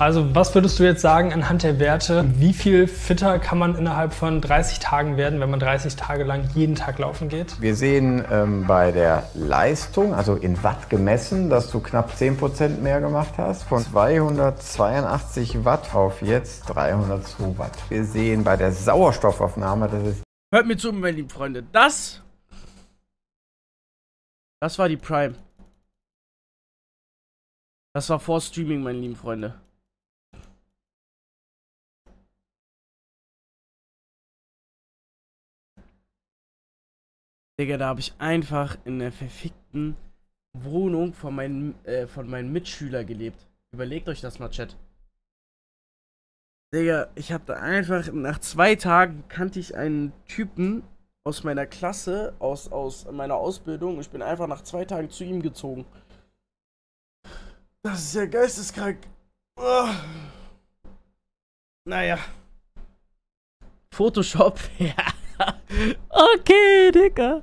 Also was würdest du jetzt sagen anhand der Werte, wie viel fitter kann man innerhalb von 30 Tagen werden, wenn man 30 Tage lang jeden Tag laufen geht? Wir sehen bei der Leistung, also in Watt gemessen, dass du knapp 10% mehr gemacht hast, von 282 Watt auf jetzt 302 Watt. Wir sehen bei der Sauerstoffaufnahme, das ist... Hört mir zu, meine lieben Freunde, das war die Prime. Das war vor Streaming, meine lieben Freunde. Digga, da habe ich einfach in der verfickten Wohnung von meinen Mitschülern gelebt. Überlegt euch das mal, Chat. Digga, ich habe da einfach, nach 2 Tagen kannte ich einen Typen aus meiner Klasse, aus meiner Ausbildung. Ich bin einfach nach 2 Tagen zu ihm gezogen. Das ist ja geisteskrank. Oh. Naja. Photoshop, ja. Okay, Digga.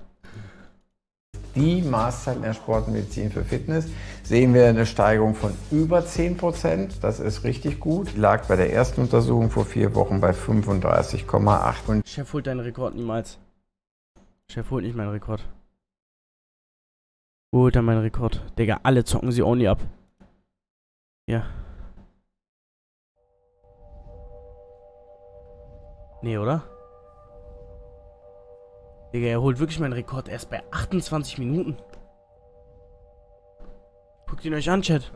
Die Maßzeit in der Sportmedizin für Fitness sehen wir eine Steigerung von über 10%. Das ist richtig gut. Lag bei der ersten Untersuchung vor 4 Wochen bei 35,8. Chef, holt deinen Rekord niemals. Chef, holt nicht meinen Rekord. Holt er meinen Rekord. Digga, alle zocken sie only ab. Ja. Nee, oder? Digga, er holt wirklich meinen Rekord erst bei 28 Minuten. Guckt ihn euch an, Chat.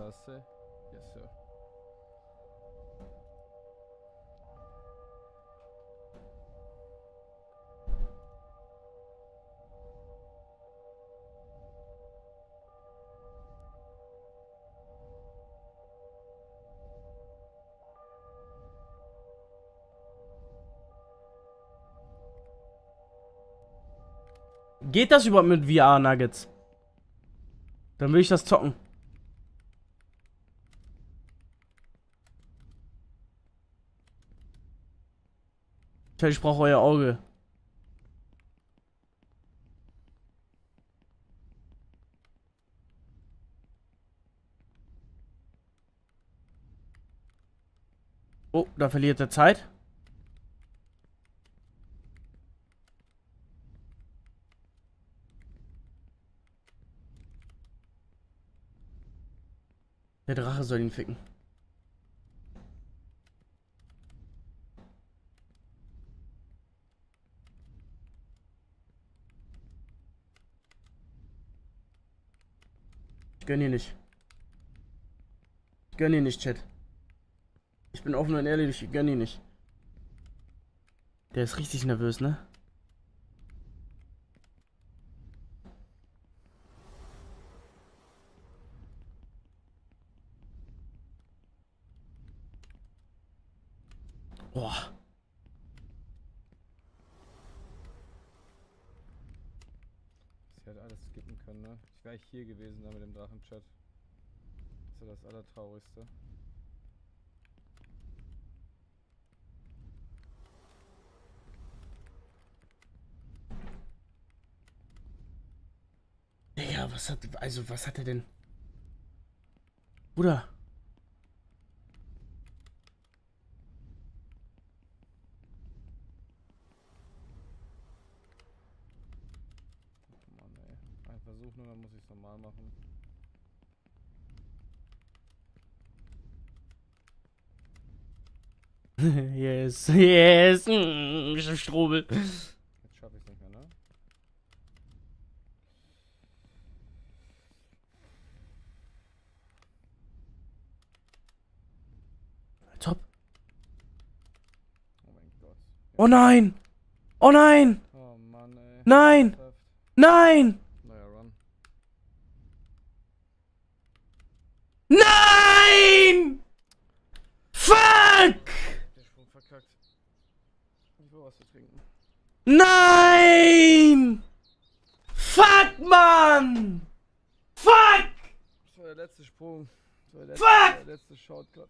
Geht das überhaupt mit VR-Nuggets? Dann will ich das zocken. Ich brauche euer Auge. Oh, da verliert er Zeit. Der Drache soll ihn ficken. Ich gönn ihn nicht. Ich gönn ihn nicht, Chat. Ich bin offen und ehrlich, ich gönn ihn nicht. Der ist richtig nervös, ne? Boah. Ich hätte alles skippen können, ne? Ich wäre hier gewesen da mit dem Drachenchat. Das ist ja das Allertraurigste. Digga, was hat er denn? Bruder. Dann muss ich es normal machen. Yes, yes, Strobel. Jetzt schaffe ich es nicht mehr, ne? Top. Oh mein Gott. Ja. Oh nein! Oh nein! Oh Mann, ey. Nein! Nein! Nein! Fuck! Der Sprung verkackt. Ich will was zu trinken. Nein! Fuck, Mann! Fuck! Das war der letzte Sprung. Fuck! Der letzte Shortcut.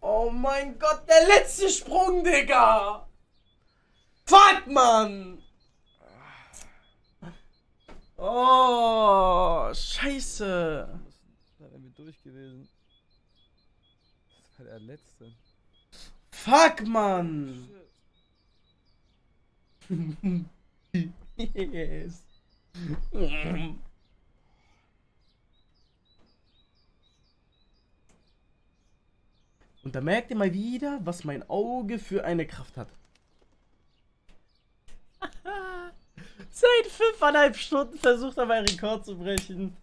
Oh mein Gott, der letzte Sprung, Digga! Fuck, Mann! Oh, scheiße! Durch gewesen. Halt der letzte. Fuck, Mann! Yes. Und da merkt ihr mal wieder, was mein Auge für eine Kraft hat. Seit 5,5 Stunden versucht er, meinen Rekord zu brechen.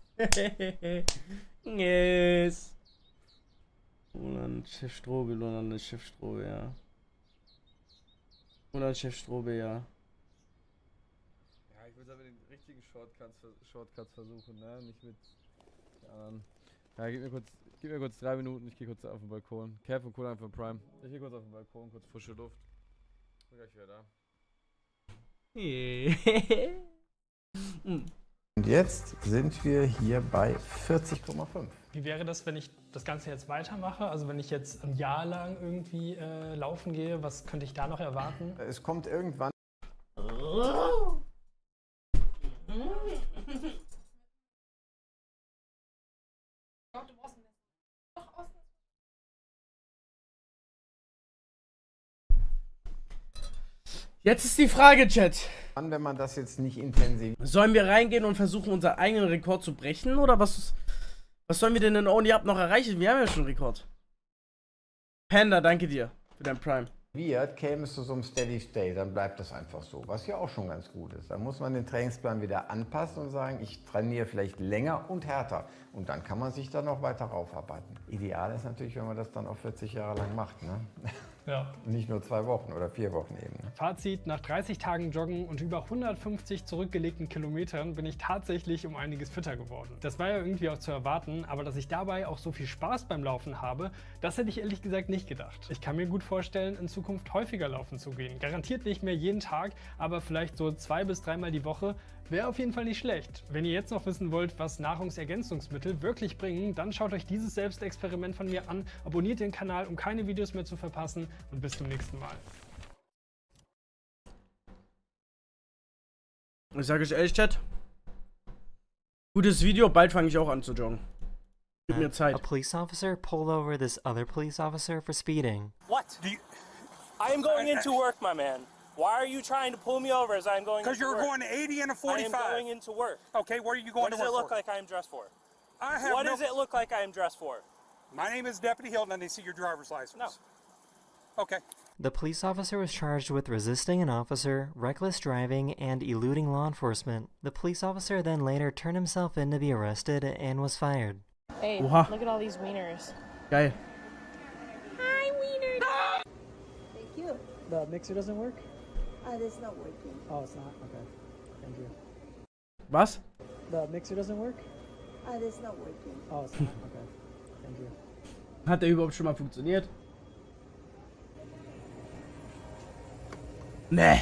Yes. Und dann Chef Strobel, und dann Chef Strobel, ja. Und dann Chef Strobel, ja. Ja, ich würde aber den richtigen Shortcuts versuchen, ne? Nicht mit den anderen. Ja, gib mir kurz 3 Minuten, ich gehe kurz auf den Balkon. Cap und Cola einfach Prime. Ich gehe kurz auf den Balkon, kurz frische Luft. Bin gleich wieder da. Und jetzt sind wir hier bei 40,5. Wie wäre das, wenn ich das Ganze jetzt weitermache? Also wenn ich jetzt ein Jahr lang irgendwie laufen gehe, was könnte ich da noch erwarten? Es kommt irgendwann... Jetzt ist die Frage, Chat. Wenn man das jetzt nicht intensiv... Sollen wir reingehen und versuchen, unseren eigenen Rekord zu brechen? Oder was sollen wir denn in Only Up noch erreichen? Wir haben ja schon einen Rekord. Panda, danke dir für dein Prime. Käme es zu so einem Steady State, dann bleibt das einfach so. Was ja auch schon ganz gut ist. Dann muss man den Trainingsplan wieder anpassen und sagen, ich trainiere vielleicht länger und härter. Und dann kann man sich dann noch weiter raufarbeiten. Ideal ist natürlich, wenn man das dann auch 40 Jahre lang macht, ne? Ja. Nicht nur 2 Wochen oder 4 Wochen eben. Fazit, nach 30 Tagen Joggen und über 150 zurückgelegten Kilometern bin ich tatsächlich um einiges fitter geworden. Das war ja irgendwie auch zu erwarten, aber dass ich dabei auch so viel Spaß beim Laufen habe, das hätte ich ehrlich gesagt nicht gedacht. Ich kann mir gut vorstellen, in Zukunft häufiger laufen zu gehen. Garantiert nicht mehr jeden Tag, aber vielleicht so 2- bis 3-mal die Woche. Wäre auf jeden Fall nicht schlecht. Wenn ihr jetzt noch wissen wollt, was Nahrungsergänzungsmittel wirklich bringen, dann schaut euch dieses Selbstexperiment von mir an, abonniert den Kanal, um keine Videos mehr zu verpassen und bis zum nächsten Mal. Ich sage euch ehrlich, Chat, gutes Video, bald fange ich auch an zu joggen. Gib mir Zeit. A police officer pulled over this other police officer for speeding. What? I am going into work, my man. Why are you trying to pull me over as I'm going into work? Because you're going 80 and a 45. I am going into work. Okay, what are you going to work for? What does it look like I am dressed for? I have no... What does it look like I am dressed for? My name is Deputy Hilton, and I see your driver's license. No. Okay. The police officer was charged with resisting an officer, reckless driving, and eluding law enforcement. The police officer then later turned himself in to be arrested and was fired. Hey, look at all these wieners. Geil. Hi, wieners. Ah! Thank you. The mixer doesn't work? It's not working. Oh, it's not? Okay. Thank you. Was? The mixer doesn't work? It's not working. Oh, it's not? Okay. Thank you. Hat der überhaupt schon mal funktioniert? Nee.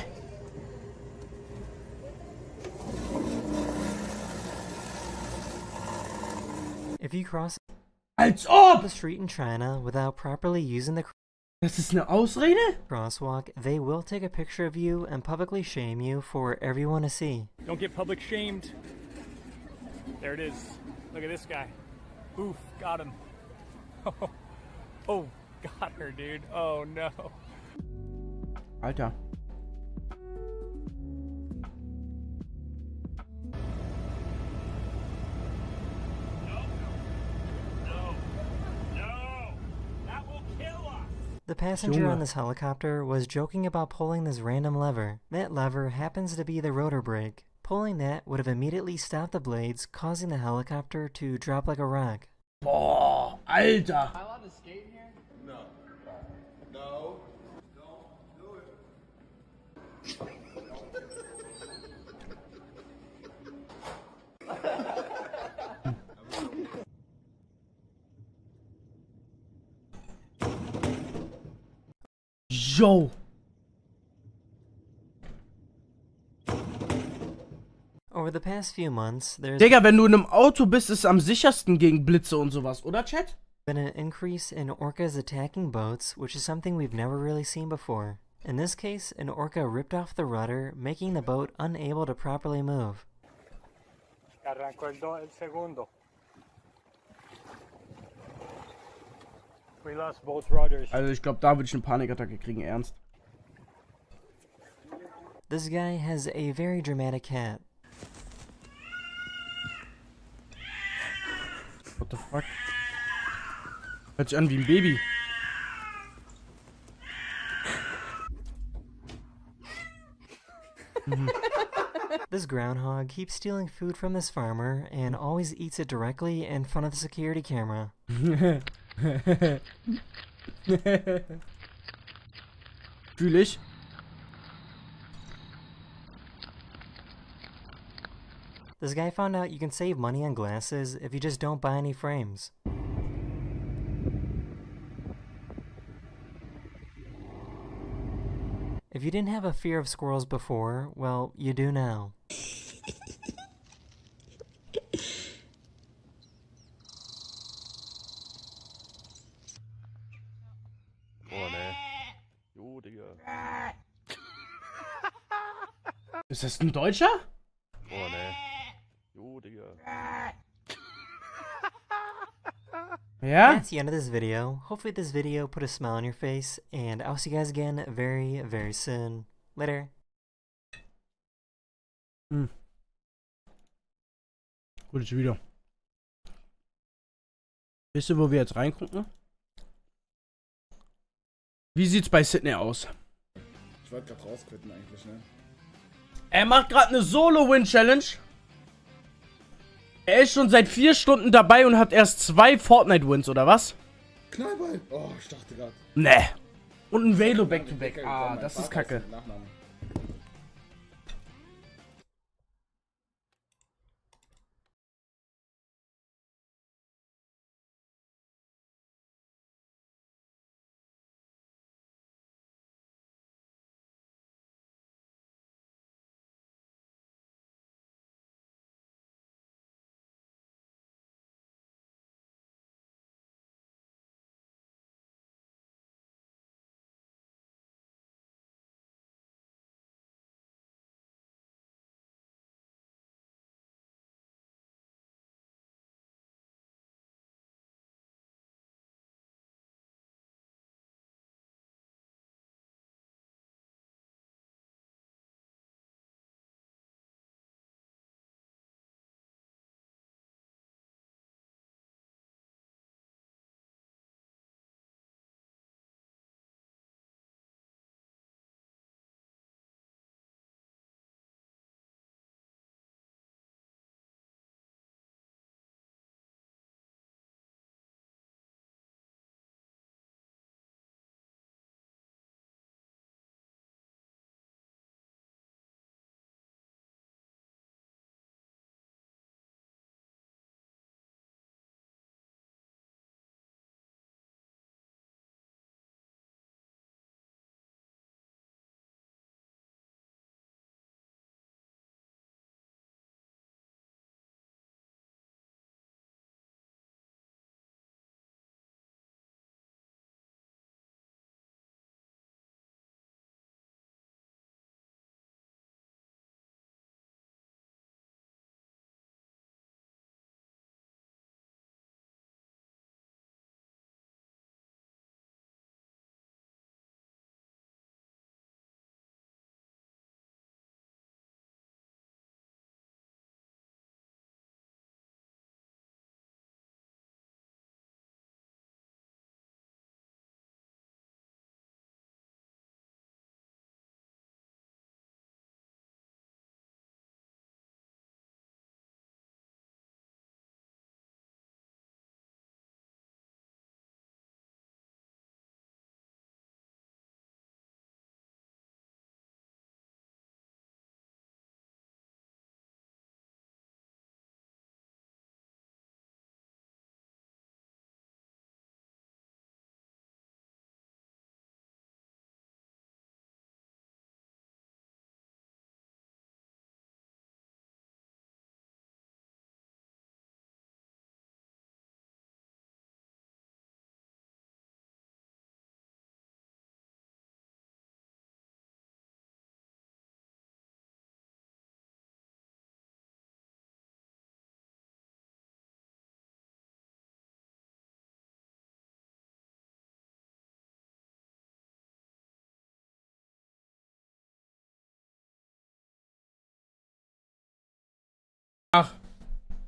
If you cross Als ob! The street in China without properly using the Das ist eine Ausrede? Crosswalk, they will take a picture of you and publicly shame you for everyone to see. Don't get public shamed. There it is. Look at this guy. Oof, got him. Oh, oh got her, dude. Oh no. Alter. The passenger on this helicopter was joking about pulling this random lever. That lever happens to be the rotor brake. Pulling that would have immediately stopped the blades, causing the helicopter to drop like a rock. Boah, Alter! Am I allowed to skate in here? No. No. Don't do it. Yo! Over the past few months, Digga, wenn du in einem Auto bist, ist es am sichersten gegen Blitze und sowas, oder Chat? Been an increase in orcas attacking boats, which is something we've never really seen before. In this case, an orca ripped off the rudder, making the boat unable to properly move. Arrancó el segundo. Also ich glaube, da würde ich eine Panikattacke kriegen, ernst. This guy has a very dramatic hat. What the fuck? Hört sich an wie ein Baby. This groundhog keeps stealing food from this farmer and always eats it directly in front of the security camera. Fühl ich? This guy found out you can save money on glasses if you just don't buy any frames. If you didn't have a fear of squirrels before, well, you do now. Ist das ein Deutscher? Boah, ne. Jo, Digga. Ja? That's the end of this video. Hopefully this video put a smile on your face, and I'll see you guys again very, very soon. Later. Hm. Gutes Video. Wisst ihr, wo wir jetzt reingucken? Wie sieht's bei Sydney aus? Ich wollte gerade rausquitten eigentlich, ne? Er macht gerade eine Solo-Win-Challenge. Er ist schon seit 4 Stunden dabei und hat erst 2 Fortnite-Wins, oder was? Knallball. Oh, ich dachte gerade. Nee. Und ein Velo Back-to-Back. Ah, das ist Kacke.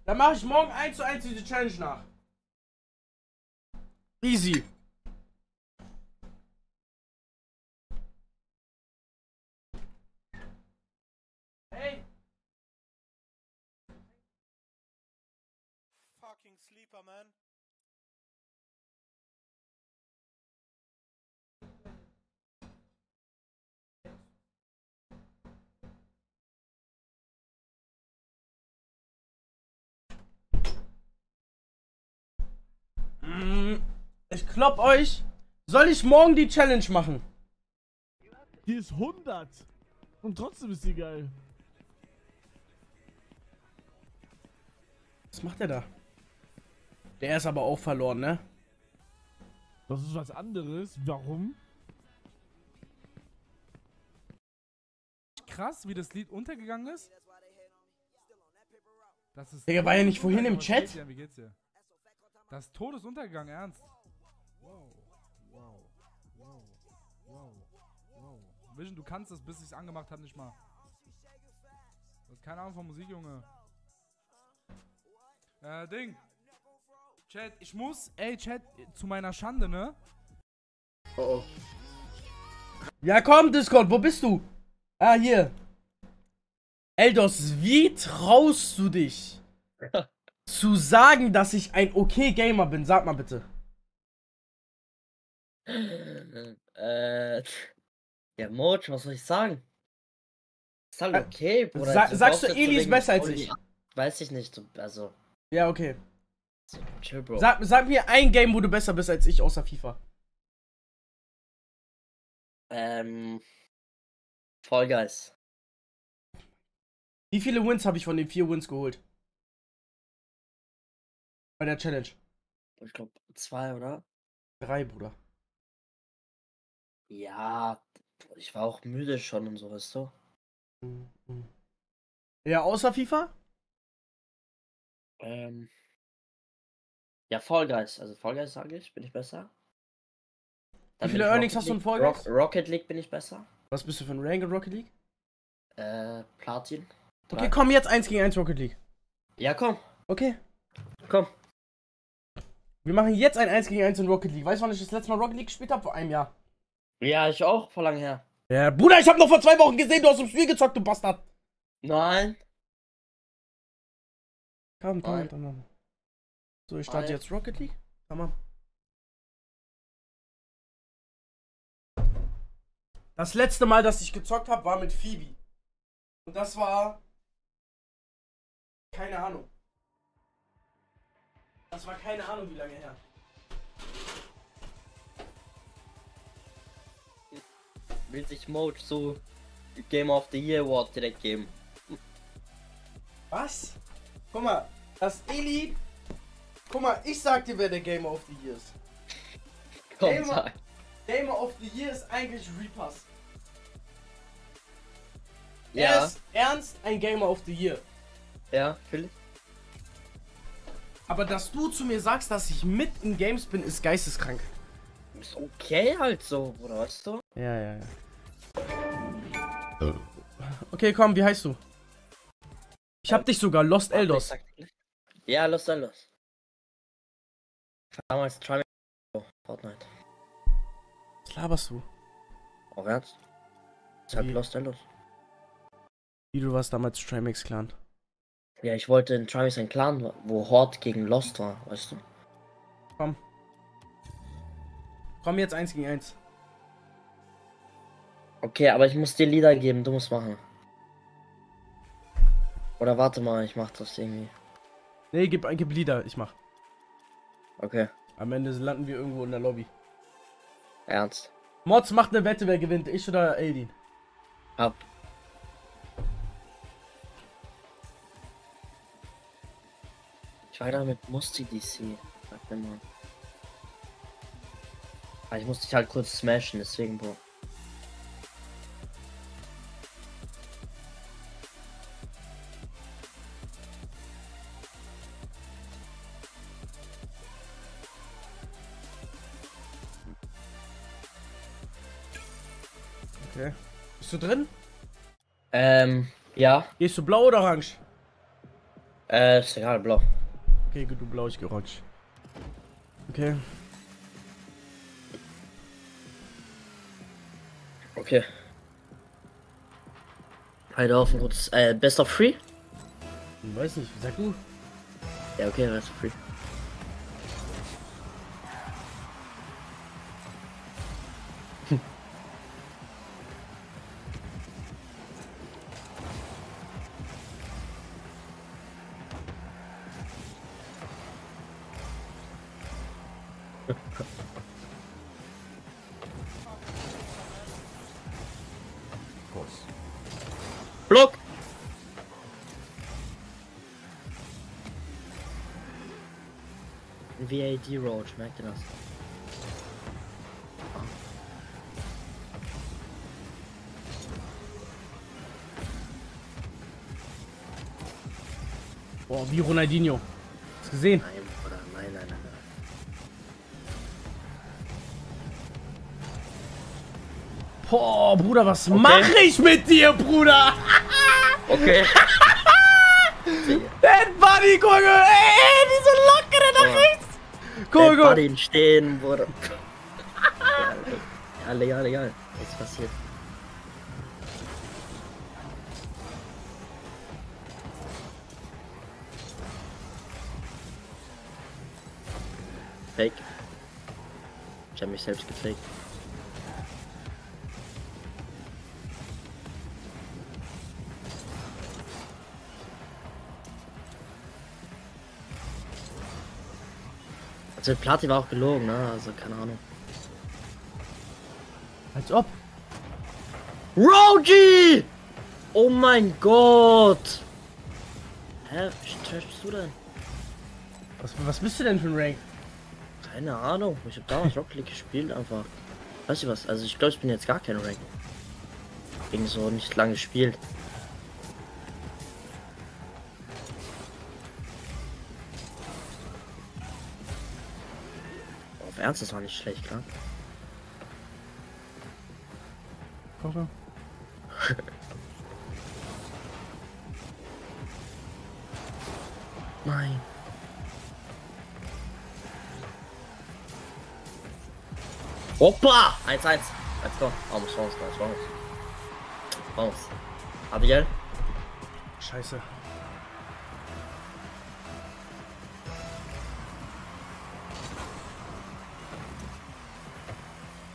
Dann mache ich morgen 1:1 diese Challenge nach. Easy. Hey. Fucking sleeper, man. Ich klopp euch. Soll ich morgen die Challenge machen? Die ist 100. Und trotzdem ist die geil. Was macht der da? Der ist aber auch verloren, ne? Das ist was anderes. Warum? Krass, wie das Lied untergegangen ist. Das ist. Digga, war ja nicht vorhin im Chat? Wie geht's dir? Das ist Todesuntergang, ernst. Wow, wow, wow, wow, wow. Vision, du kannst das, bis ich es angemacht habe, nicht mal. Du hast keine Ahnung von Musik, Junge. Ding. Chat, ich muss, ey, Chat, zu meiner Schande, ne? Oh, oh. Ja, komm, Discord, wo bist du? Ah, hier. Eldos, wie traust du dich? Zu sagen, dass ich ein okay Gamer bin, sag mal bitte. Ja, Moj, was soll ich sagen? Ist halt okay, Bruder. Sagst du, Eli ist besser als ich? Weiß ich nicht, also. Ja, okay. Chill, Bro. Sag mir ein Game, wo du besser bist als ich, außer FIFA. Fall Guys. Wie viele Wins habe ich von den 4 Wins geholt? Bei der Challenge. Ich glaube 2 oder? 3, Bruder. Ja, ich war auch müde schon und so, weißt du? Ja, außer FIFA? Ja, Fall Guys. Also Fall Guys sage ich, bin ich besser. Dann wie viele Earnings hast du in Fall Guys? Rocket League bin ich besser. Was bist du für ein Rank in Rocket League? Platin. 3. Okay, komm jetzt 1 gegen 1 Rocket League. Ja, komm. Okay. Komm. Wir machen jetzt ein 1 gegen 1 in Rocket League. Weißt du, wann ich das letzte Mal Rocket League gespielt habe? Vor einem Jahr. Ja, ich auch. Vor lang her. Ja, Bruder, ich habe noch vor 2 Wochen gesehen, du hast im Spiel gezockt, du Bastard. Nein. Komm, komm. So, ich starte jetzt Rocket League. Komm. Das letzte Mal, dass ich gezockt habe, war mit Phoebe. Und das war... Keine Ahnung. Das war keine Ahnung, wie lange her. Will sich Moj so Game of the Year Award direkt geben. Was? Guck mal, das Eli... Guck mal, ich sag dir, wer der Game of the Year ist. Game of the Year ist eigentlich Repass. Ja. Er ist ernst ein Game of the Year. Ja, Philipp. Aber dass du zu mir sagst, dass ich mit in Games bin, ist geisteskrank. Ist okay halt so, Bruder, weißt du? Ja. Okay, komm, wie heißt du? Ich hab dich sogar, Lost Eldos. Ja, Lost Eldos. Damals Trial Fortnite. Was laberst du? Auch ernst? Ich hab Lost Eldos. Wie, du warst damals Trimax Clan? Ja, ich wollte in Travis einen Clan, wo Horde gegen Lost war, weißt du? Komm. Komm jetzt 1 gegen 1. Okay, aber ich muss dir Lieder geben, du musst machen. Oder warte mal, ich mach das irgendwie. Nee, gib Lieder, ich mach. Okay. Am Ende landen wir irgendwo in der Lobby. Ernst? Mods macht eine Wette, wer gewinnt, ich oder Aidin? Ab. Ich war da mit Musti DC, sagt der Mann. Aber ich muss dich halt kurz smashen, deswegen, Bro. Okay. Bist du drin? Ja. Gehst du blau oder orange? Ist egal, blau. Okay, gut, du blau, ich gerutscht. Okay. Okay. Heide auf ein gutes, Best of Free? Ich weiß nicht, sag du? Ja, okay, Best of Free. Block! VAD Roach, merkt ihr das? Boah, wie Ronaldinho. Hast du gesehen? Nein, Bruder, nein. Boah, Bruder, was mache ich mit dir, Bruder? Okay. Dead Buddy, guck mal, ey, diese lockere nach rechts. Guck mal. Buddy stehen, Bruder. Ja, legal. Jetzt passiert. Fake. Ich habe mich selbst gefaked. Also Platin war auch gelogen, ne? Also keine Ahnung. Als ob. Roji! Oh mein Gott! Hä? Wie trash bist du denn? Was bist du denn für ein Rank? Keine Ahnung. Ich hab damals Rocket League gespielt einfach. Weißt du was? Also ich glaube, ich bin jetzt gar kein Rank. Wegen so nicht lange gespielt. Ernst, das war nicht schlecht, klar. Okay. Nein. Opa! 1-1. Let's go. Vamos. Vamos. Abigail? Scheiße.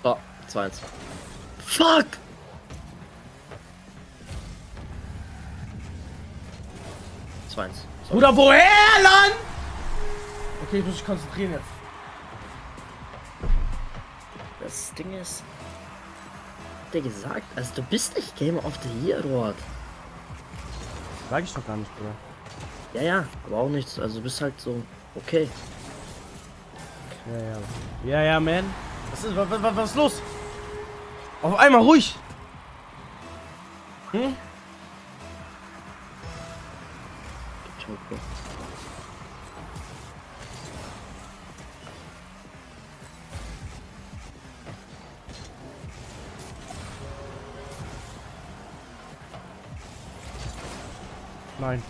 Oh, 2-1. Fuck! Bruder, woher, Land? Okay, ich muss mich konzentrieren jetzt. Das Ding ist... Hat der gesagt? Also du bist nicht Game of the Year dort. Sag ich doch gar nicht, Bruder. Ja, aber auch nichts. Also du bist halt so... Okay. Ja, man. Was ist los? Auf einmal ruhig! Hm? Nein.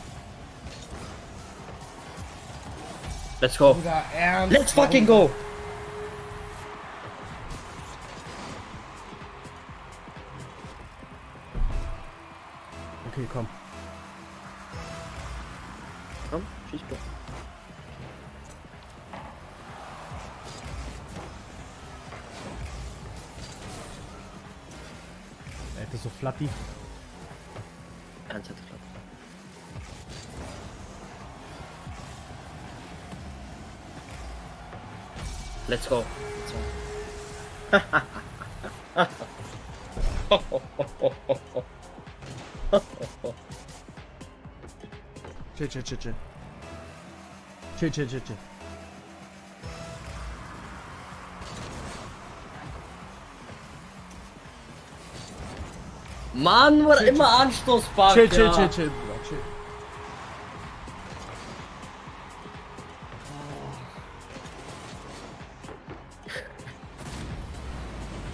Let's go. Let's fucking go! Okay, komm, schieß doch. Er ist so flatty. Ganz flatt. Let's go. Chill. Mann, war immer Anstoßbar. Chill.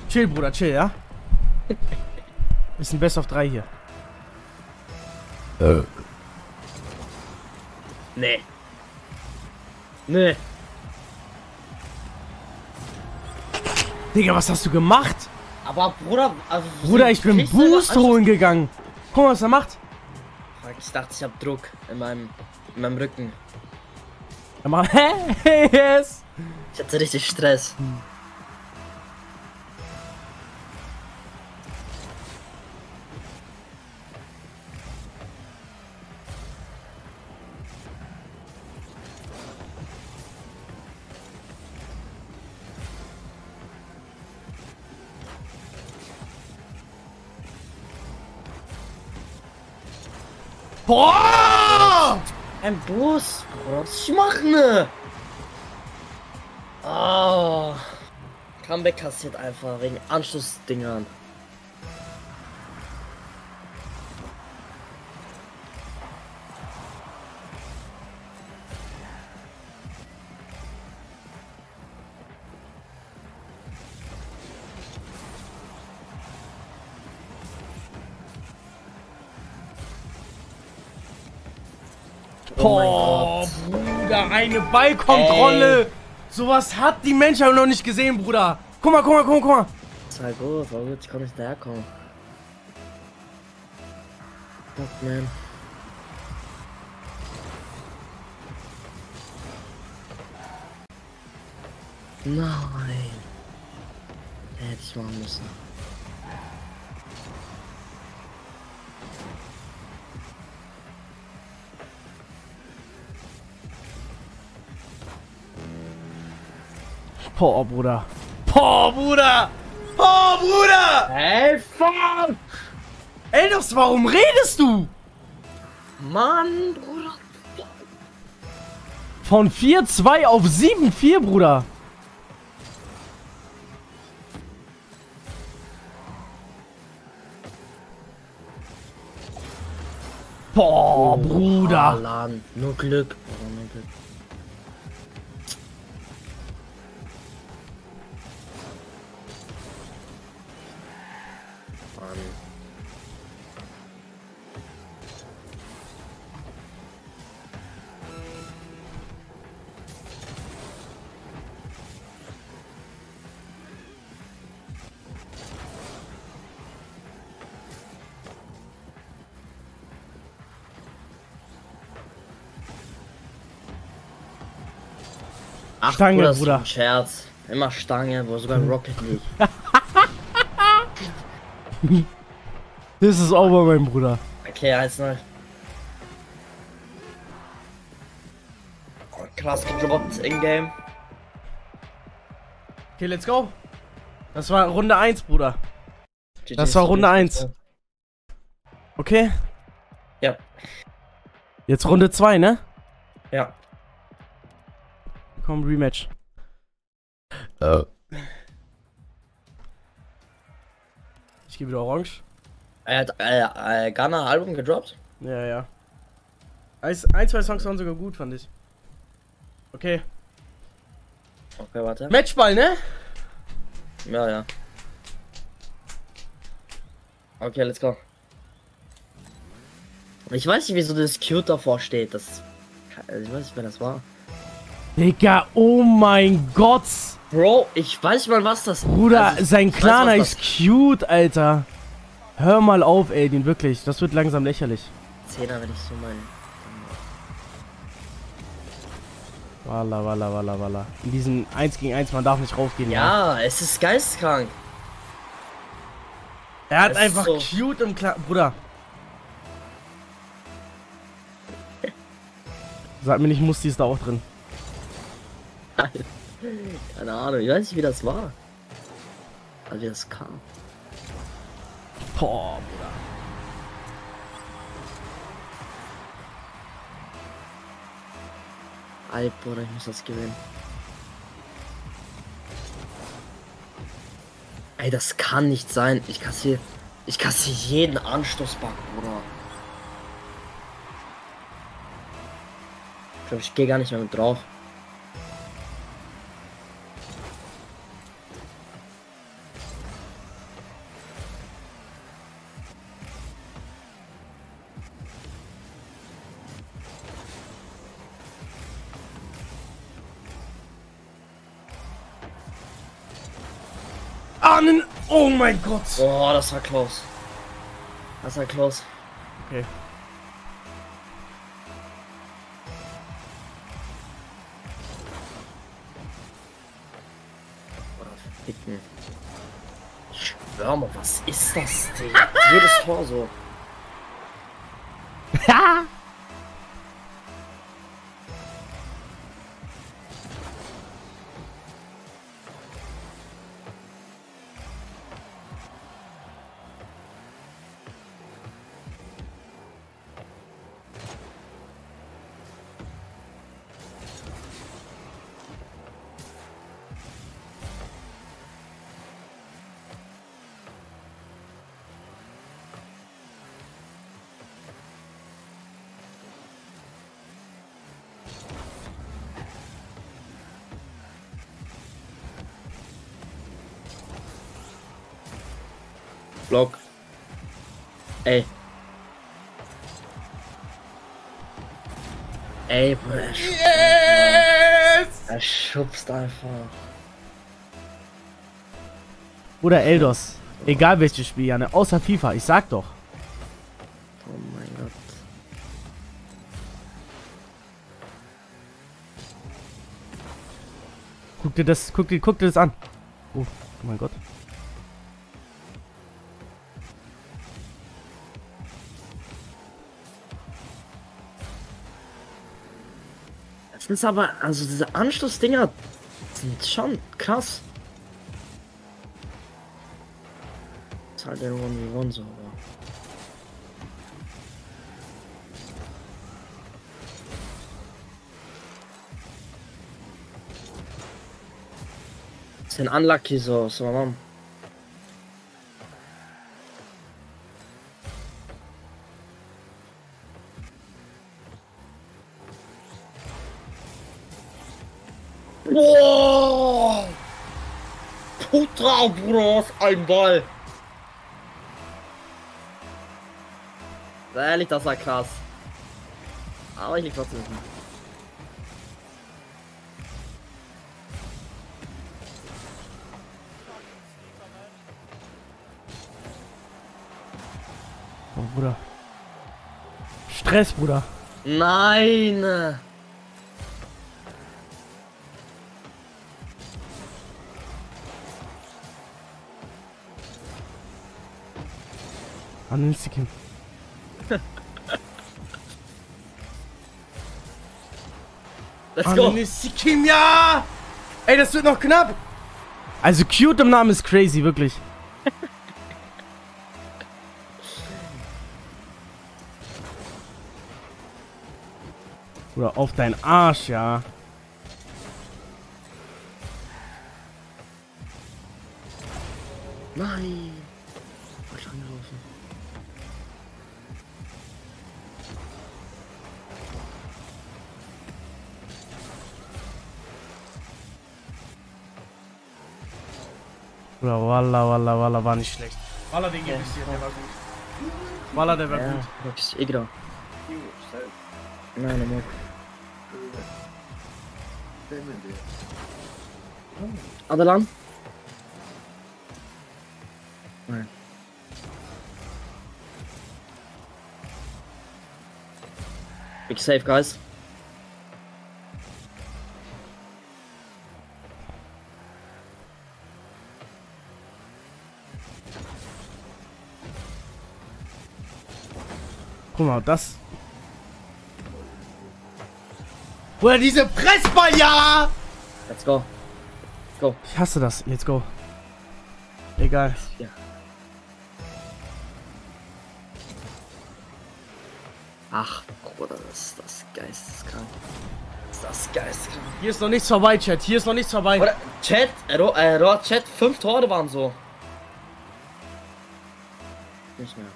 Chill, Bruder, chill, ja? Ist ein Best of 3 hier. Nee. Nee. Digga, was hast du gemacht? Aber Bruder, also... Bruder, ich bin Boost holen gegangen. Guck mal, was er macht. Ich dachte, ich hab Druck in meinem Rücken. Er macht... Yes. Ich hatte richtig Stress. Boah! Ein Bus, Bruder, was ich mach ne? Oh. Comeback kassiert einfach wegen Anschlussdingern. Oh, Bruder, eine Ballkontrolle. Ey. Sowas hat die Menschheit noch nicht gesehen, Bruder. Guck mal. Das war gut, ich konnte nicht daherkommen. Oh, man. Nein. Hätte ich machen müssen. Boah, Bruder. Boah, Bruder! Hey, fuck! Eldos, warum redest du? Mann, Bruder. Von 4-2 auf 7-4, Bruder. Boah, Bruder. Alan. Nur Glück. Oh, nur Glück. Ach, Stange, Bruder, das Bruder. Ist ein Scherz. Immer Stange, wo sogar Rocket League. Das ist over, mein Bruder. Okay, 1-0. Oh, krass gedroppt in-game. Okay, let's go. Das war Runde 1, Bruder. Das war Runde 1. Okay? Ja. Jetzt Runde 2, ne? Ja. Komm, Rematch. Oh. Ich gebe wieder Orange. Er hat Ghana Album gedroppt? Ja. Ein, zwei Songs waren sogar gut, fand ich. Okay. Okay, warte. Matchball, ne? Ja. Okay, let's go. Ich weiß nicht, wieso das Cute davor steht. Das, ich weiß nicht, wer das war. Digga, oh mein Gott! Bro, ich weiß mal, was das ist. Bruder, also, sein Kleiner ist cute, Alter. Hör mal auf, Alien, wirklich. Das wird langsam lächerlich. 10er, wenn ich so meine. Walla. In diesem 1 gegen 1, man darf nicht raufgehen. Ja, es ist geistkrank. Er hat einfach so cute im Kleinen. Bruder. Sag mir nicht, Musti ist da auch drin. Keine Ahnung, ich weiß nicht, wie das war. Aber wie das kam. Boah, Bruder. Alter, Bruder, ich muss das gewinnen. Ey, das kann nicht sein. Ich kassiere jeden Anstoßball, Bruder. Ich glaube, ich gehe gar nicht mehr mit drauf. ahnen. Oh mein Gott. Oh, das war close. Das war close. Okay. Ficken. Ich schwör mal, was ist das Ding? Jedes Tor so. Block. Ey. Ey, Bruder. Er schubst einfach. Bruder Eldos. Oh. Egal welches Spiel, Janne. Außer FIFA. Ich sag doch. Oh mein Gott. Guck dir das an. Oh mein Gott. Das ist aber, also diese Anschlussdinger sind schon krass. Das ist halt der One-V-One so, aber. Sind unlucky so, Mann. Wow! Putra, Bruder, auf einen Ball! Ehrlich, das war krass. Aber ich lieg trotzdem nicht. Oh, Bruder. Stress, Bruder. Nein! Anilstikim. Let's go. Anilstikim, ja! Ey, das wird noch knapp! Also cute im Namen ist crazy, wirklich. Oder auf deinen Arsch, ja. Nein. Falsch angelaufen. Bruder, Walla, war nicht schlecht. Walla, den gebe ich dir, der war gut. Walla, der war ja, gut. Das ist eh genau. Nein, der Mock. Adelan? Nein. Big safe, guys. Guck mal, das. Oder diese Pressball, ja! Let's go. Let's go. Ich hasse das. Let's go. Egal. Ja. Ach, Bruder, das geisteskrank. Das geisteskrank. Hier ist noch nichts vorbei, Chat. Hier ist noch nichts vorbei. Oder, Chat, Chat, 5 Tore waren so. Nicht mehr.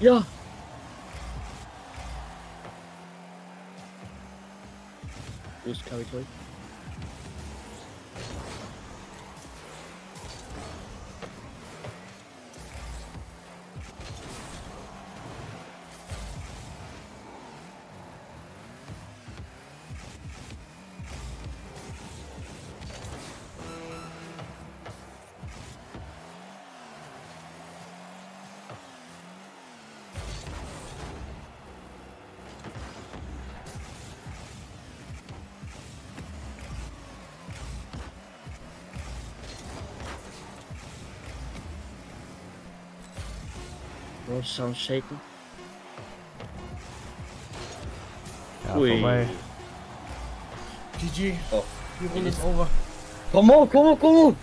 Ja. Ist Curry toll. Don't sound shaken. Ja, ui. Vorbei. GG. Oh. Die Runde ist over. Komm on.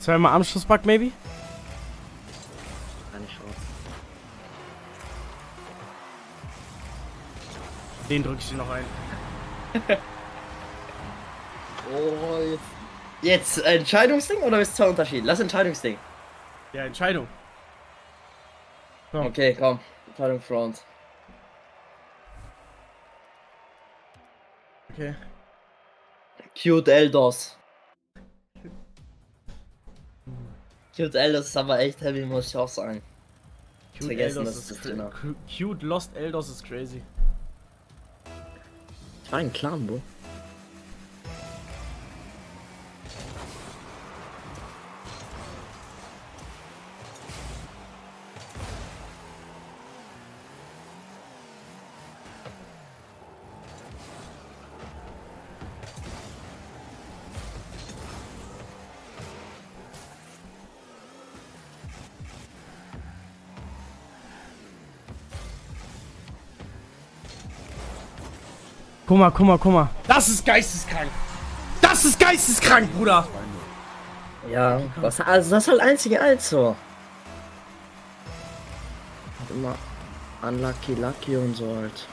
Zweimal Anschlusspack, maybe? Keine Chance. Den drück ich dir noch ein. Oh, jetzt Entscheidungsding oder ist zwar Unterschied? Lass Entscheidungsding. Ja, Entscheidung. So. Okay, komm. Entscheidung Front. Okay. Cute Eldos. Cute Eldos ist aber echt heavy, muss ich auch sagen. Cute vergessen, Eldos ist das Cute Lost Eldos ist crazy. Ich war ein Clan, Bro. Guck mal. Das ist geisteskrank. Das ist geisteskrank, Bruder. Ja, was, also das ist halt einzige Eins so. Hat immer unlucky, lucky und so halt.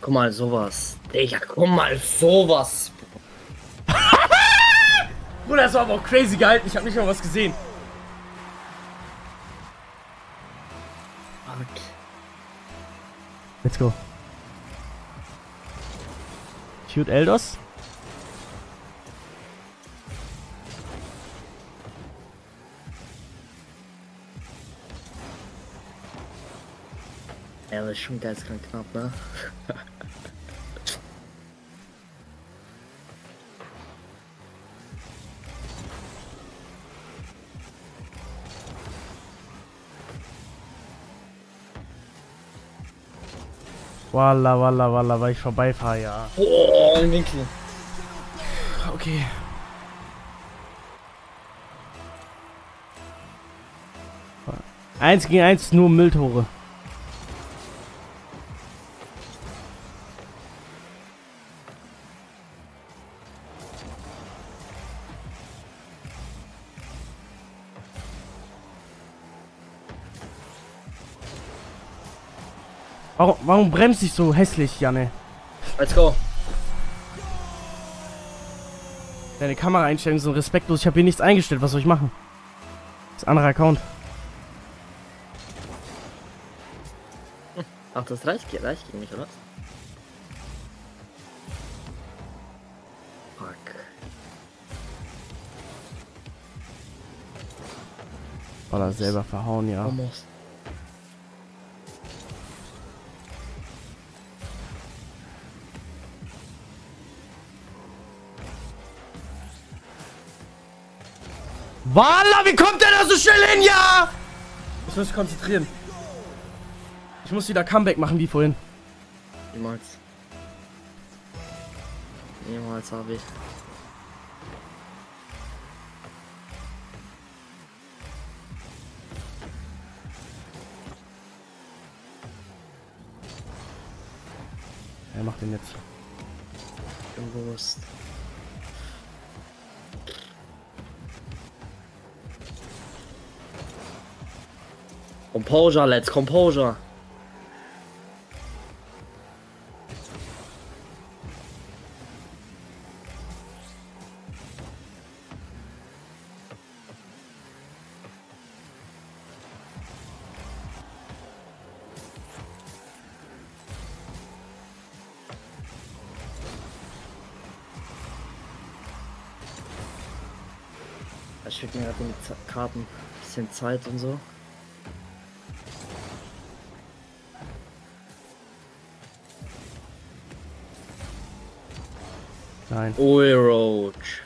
Guck mal, sowas. Digga, guck mal, sowas. Bruder, das war aber auch crazy gehalten. Ich hab nicht mal was gesehen. Let's go. Shoot Eldos. Ja, das ist schon geisteskrank knapp, ne? Walla, weil ich vorbeifahre, ja. Oh, ein Winkel. Okay. Eins gegen eins, nur Mülltore. Warum bremst ich so hässlich, Janne? Let's go. Deine Kameraeinstellungen sind respektlos. Ich habe hier nichts eingestellt. Was soll ich machen? Das ist ein anderer Account. Ach, das reicht gegen mich, oder? Fuck. Oder selber verhauen, ja. Almost. Walla, wie kommt der da so schnell hin, ja? Ich muss mich konzentrieren. Ich muss wieder Comeback machen, wie vorhin. Niemals habe ich. Er macht den jetzt. Bewusst. Composure, let's composure. Ich schicke mir gerade die Karten ein bisschen Zeit und so. Nein. Ui, Roach.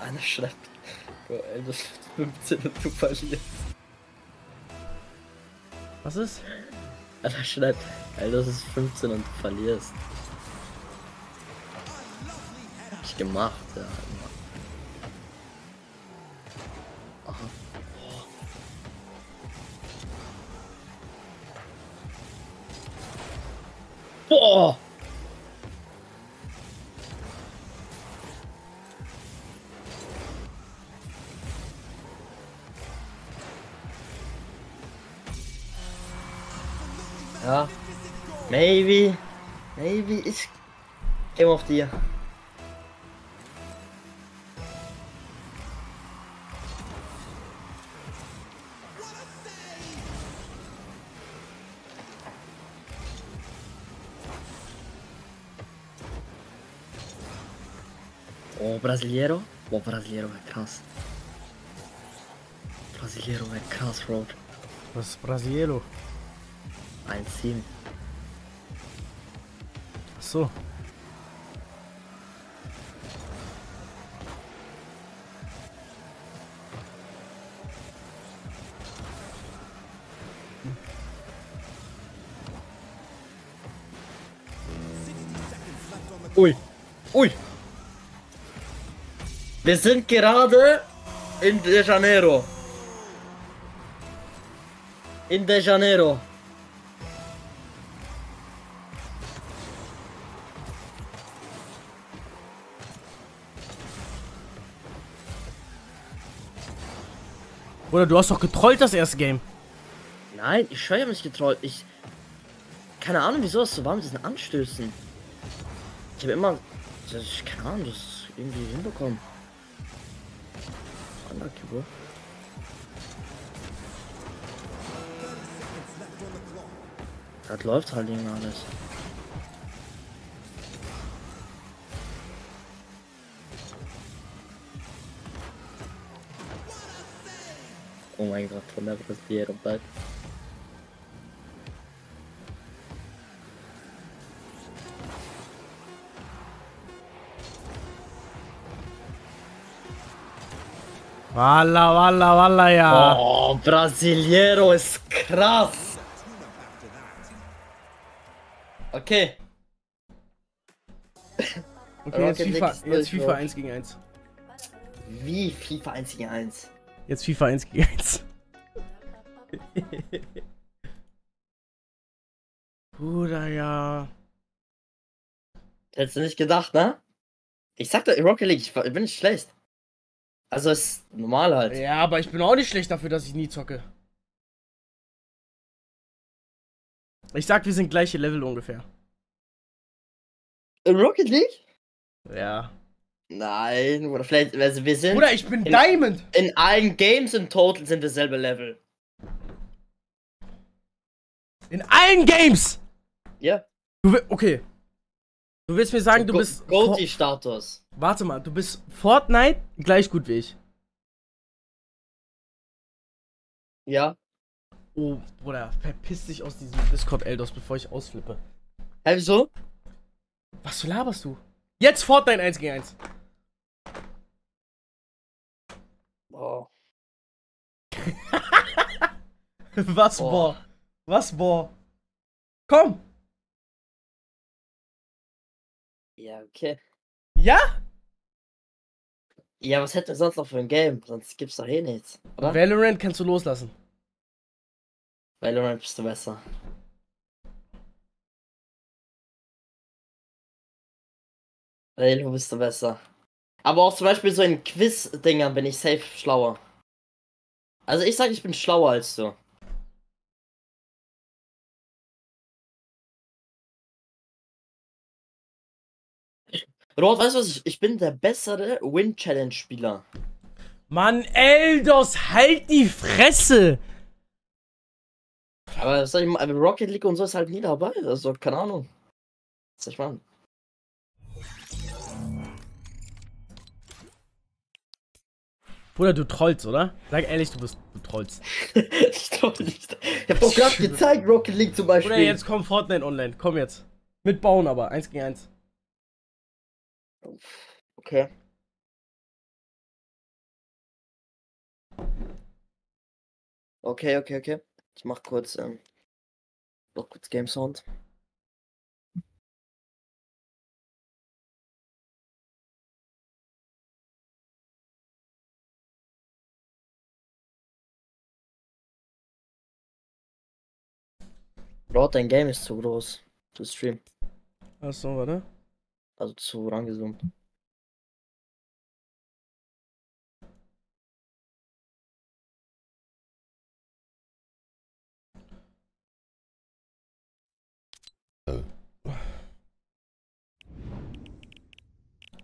Eine Schleppe. Gott, ey, das ist 15 und du verlierst. Was ist? Alter, schreibt, ey, das ist 15 und du verlierst. Hab ich gemacht, ja. Boah! Ja, maybe ist Game of the Year. Oh, Brasileiro? Boah, Brasileiro war krass. Brasileiro war krass, Bro. Was ist Brasileiro? Ein Team. Ach so. Ui. Ui. Wir sind gerade in De Janeiro. In De Janeiro. Oder du hast doch getrollt das erste Game. Nein, ich schwöre, ich hab mich getrollt. Ich. Keine Ahnung, wieso das so war mit diesen Anstößen. Ich habe immer. Keine Ahnung, das irgendwie hinbekommen. Das läuft halt irgendwie alles. Oh mein Gott, von der Brasileiro bald. Walla, walla, walla, ja. Oh, Brasileiro ist krass. Okay. Okay, jetzt FIFA 1 gegen 1. Wie FIFA 1 gegen 1? Jetzt FIFA 1 gegen 1. Bruder, ja. Hättest du nicht gedacht, ne? Ich sag doch, Rocket League, ich bin nicht schlecht. Also ist normal halt. Ja, aber ich bin auch nicht schlecht dafür, dass ich nie zocke. Ich sag, wir sind gleiche Level ungefähr. In Rocket League? Ja. Nein, oder vielleicht, also wir sind... Oder ich bin Diamond! In allen Games im Total sind wir selbe Level. In allen Games! Ja. Yeah. Okay. Du willst mir sagen, du bist... Goaty-Status. Warte mal, du bist Fortnite gleich gut wie ich. Ja. Oh, Bruder, verpiss dich aus diesem Discord-Eldos, bevor ich ausflippe. Hä, wieso? Was laberst du? Jetzt Fortnite 1 gegen 1. Boah. Was, boah. Boah? Was, boah? Komm! Ja, okay. Ja? Ja, was hätten wir sonst noch für ein Game? Sonst gibt's doch eh nichts, oder? Valorant kannst du loslassen. Valorant bist du besser. Valorant bist du besser. Aber auch zum Beispiel so in Quiz-Dingern bin ich safe schlauer. Also ich sag, ich bin schlauer als du. Rot, weißt du was? Ich bin der bessere Win-Challenge-Spieler. Mann, Eldos, halt die Fresse! Aber was soll ich machen? Rocket League und so ist halt nie dabei. Also, keine Ahnung. Was soll ich machen? Bruder, du trollst, oder? Sag ehrlich, du trollst. Ich troll nicht. Ich hab doch gerade gezeigt, Rocket League zum Beispiel. Bruder, jetzt kommt Fortnite online. Komm jetzt. Mitbauen aber. 1 gegen 1. Okay. Okay. Ich mach kurz, noch kurz Game Sound. Bro, dein Game ist zu groß. Zu streamen. Achso, warte. Also zu rangezoomt.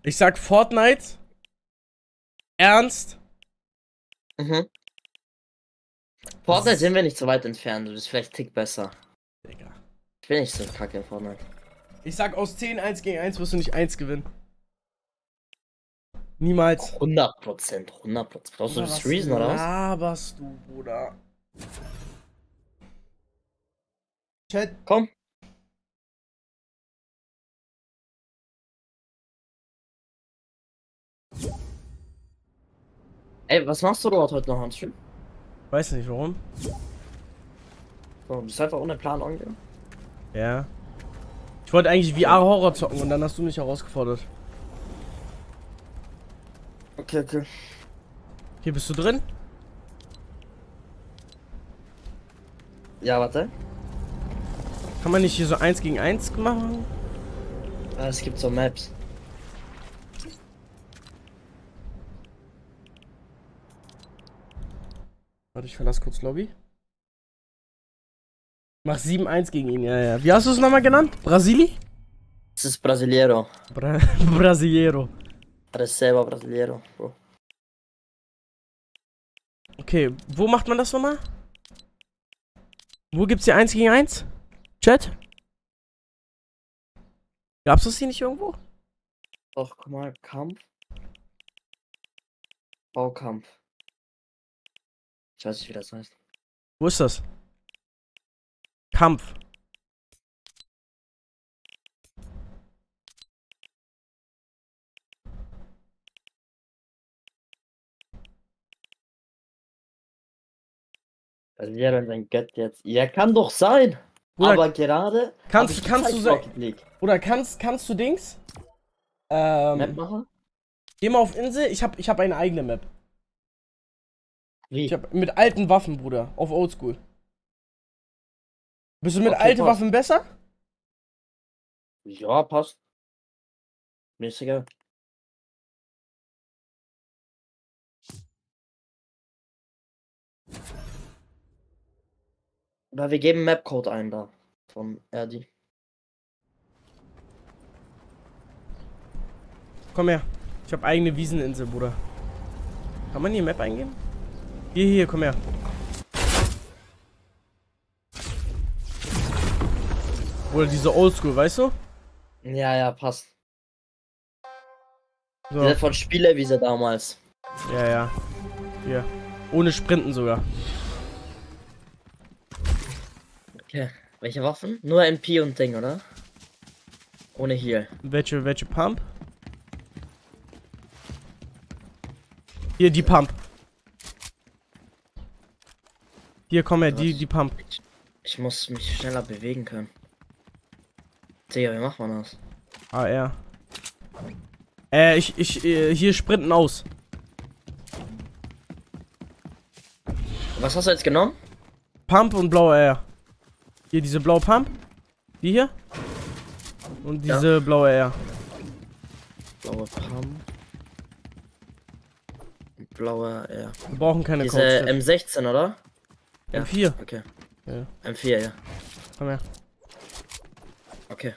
Ich sag Fortnite. Ernst? Mhm. Fortnite sind wir nicht so weit entfernt. Du bist vielleicht einen Tick besser. Digga. Ich bin nicht so kacke in Fortnite. Ich sag aus 10 1 gegen 1 wirst du nicht 1 gewinnen. Niemals. 100%. 100%. Brauchst du das Reason oder was? Laberst du, Bruder. Chat. Komm. Ey, was machst du dort heute noch am Stream? Weiß nicht warum. So, bist du einfach ohne Plan angegangen? Ja. Ich wollte eigentlich VR-Horror zocken und dann hast du mich herausgefordert. Okay. Hier bist du drin? Ja, warte. Kann man nicht hier so 1 gegen 1 machen? Ah, es gibt so Maps. Warte, ich verlasse kurz Lobby. Mach 7-1 gegen ihn, ja. Wie hast du es nochmal genannt? Brasili? Es ist Brasileiro. Brasileiro. Reserva Brasileiro, Bro. Okay, wo macht man das nochmal? Wo gibt's hier 1 gegen 1? Chat? Gab's das hier nicht irgendwo? Doch, guck mal, Kampf. Baukampf. Ich weiß nicht, wie das heißt. Wo ist das? Kampf. Also ja, dann Gott jetzt. Ja, kann doch sein. Oder aber gerade. Kannst du sagen. Oder kannst du Dings? Map machen? Geh mal auf Insel. Ich hab eine eigene Map. Wie? Ich hab mit alten Waffen, Bruder. Auf Oldschool. Bist du mit alten Waffen besser? Ja, passt. Mäßiger. Aber wir geben Mapcode ein da. Von Erdi. Komm her. Ich habe eigene Wieseninsel, Bruder. Kann man hier Map eingeben? Hier, komm her. Oder diese Oldschool, weißt du? Ja, passt. So. Diese von Spielerwiese damals. Ja. Hier. Ohne Sprinten sogar. Okay. Welche Waffen? Nur MP und Ding, oder? Ohne hier. Welche Pump? Hier, die Pump. Hier, komm her, die Pump. Ich muss mich schneller bewegen können. Digga, wie macht man das? Ah, ja. Hier sprinten aus. Was hast du jetzt genommen? Pump und blaue R. Hier, diese blaue Pump. Die hier. Und diese blaue R. Blaue Pump. Blaue R. Wir brauchen keine Codes. M16, oder? Ja. M4. Okay. Ja. M4, ja. Komm her. Okay.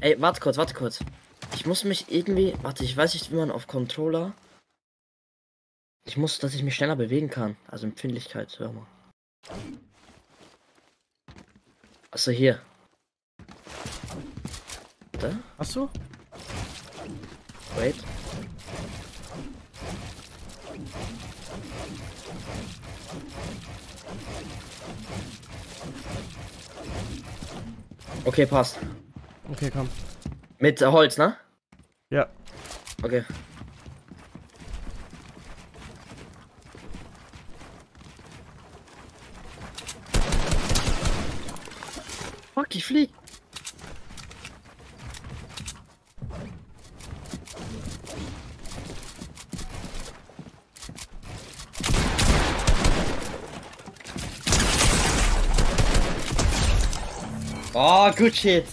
Ey, warte kurz. Ich muss mich irgendwie... Warte, ich weiß nicht, wie man auf Controller... dass ich mich schneller bewegen kann. Also Empfindlichkeit, hör mal. Achso, hier. Da? Achso? Wait. Okay, passt. Okay, komm. Mit Holz, ne? Ja. Okay. Fuck, ich flieg. Oh, good shit.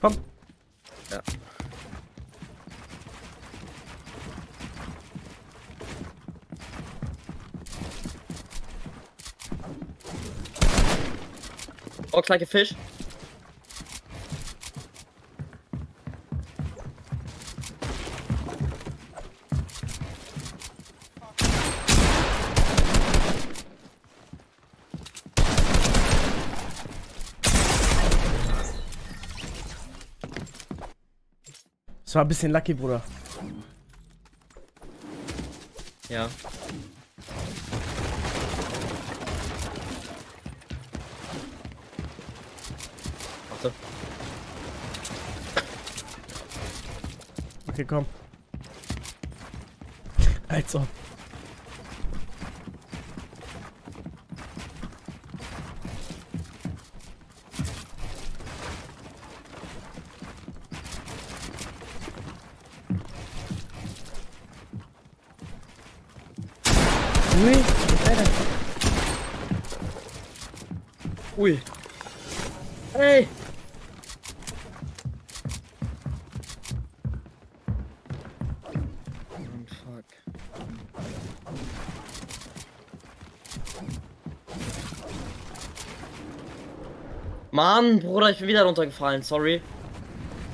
Komm. Ja. Looks like a fish. Das war ein bisschen lucky, Bruder. Ja. Warte. Okay, komm. Also. Ui, Alter. Ui. Hey. Und fuck. Mann, Bruder, ich bin wieder runtergefallen, sorry.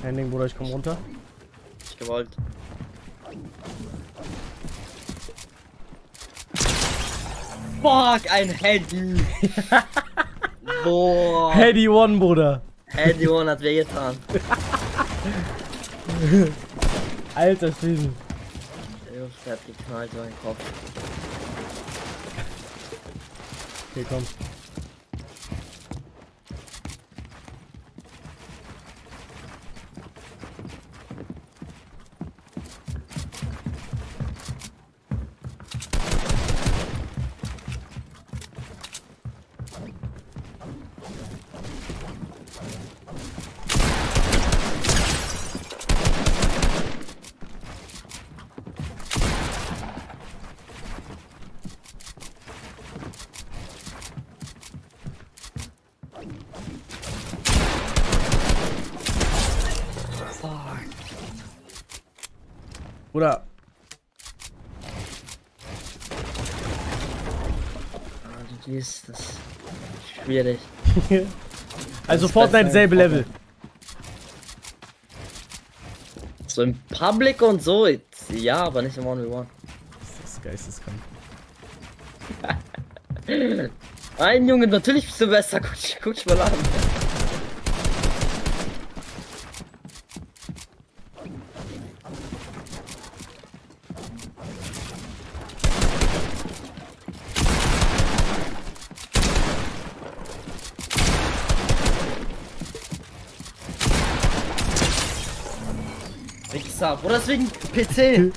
Kein Ding, Bruder, ich komm runter. Ich gewollt. Fuck, ein Heady. Boah. Heady One, Bruder. Heady One hat weh getan. Alter Schwede. Ich hab geknallt in den Kopf. Okay, komm. Bruder. Ah, GG ist das schwierig. Also das Fortnite selbe Level. So im Public und so, jetzt, ja, aber nicht im 1v1. Das ist geisteskrank. Nein, Junge, natürlich bist du besser. Guck dich mal an. Oder deswegen PC.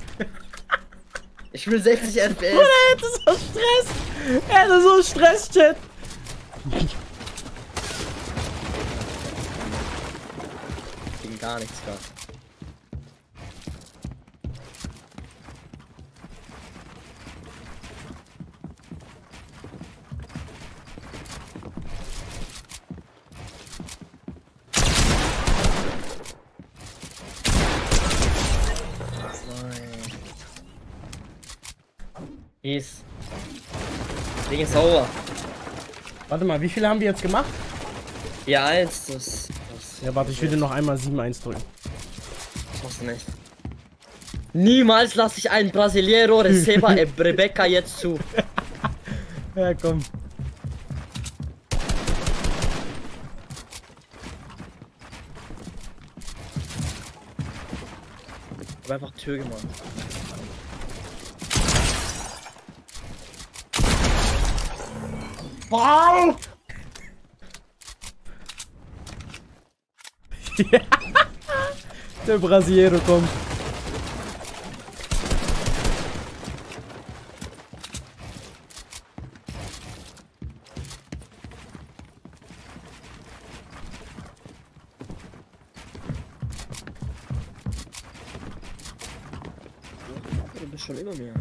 Ich will 60 FPS. Bruder, er hätte so Stress. Er hätte so Stress, Chat. Ging gar nichts gerade. Yes. Das Ding ist sauber. Warte mal, wie viele haben wir jetzt gemacht? Ja, eins. Das ja, warte, ich will dir noch einmal 7-1 drücken. Das machst du nicht. Niemals lasse ich einen Brasileiro Receba Rebecca jetzt zu. Ja, komm. Ich hab einfach Tür gemacht. Wow! Der Brasileiro kommt. Du bist schon über mir.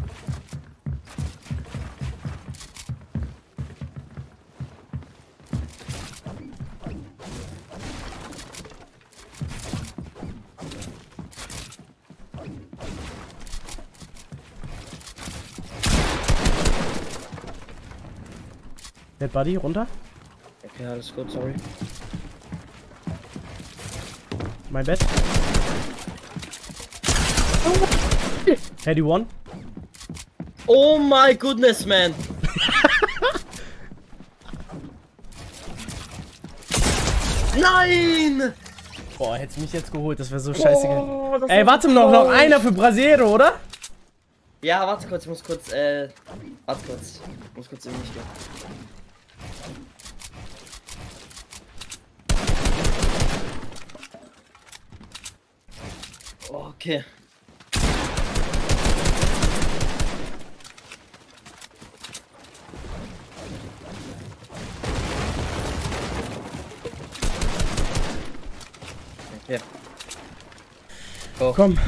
Dead Buddy, runter. Okay, alles gut, sorry. Mein Bett. Oh. Hey, you won. Oh my goodness, man. Nein! Boah, hättest mich jetzt geholt, das wäre so scheiße. Oh, ey, warte mal, noch einer für Brasero, oder? Ja, warte kurz, ich muss kurz, ich muss kurz in mich gehen. Okay. Okay. Komm.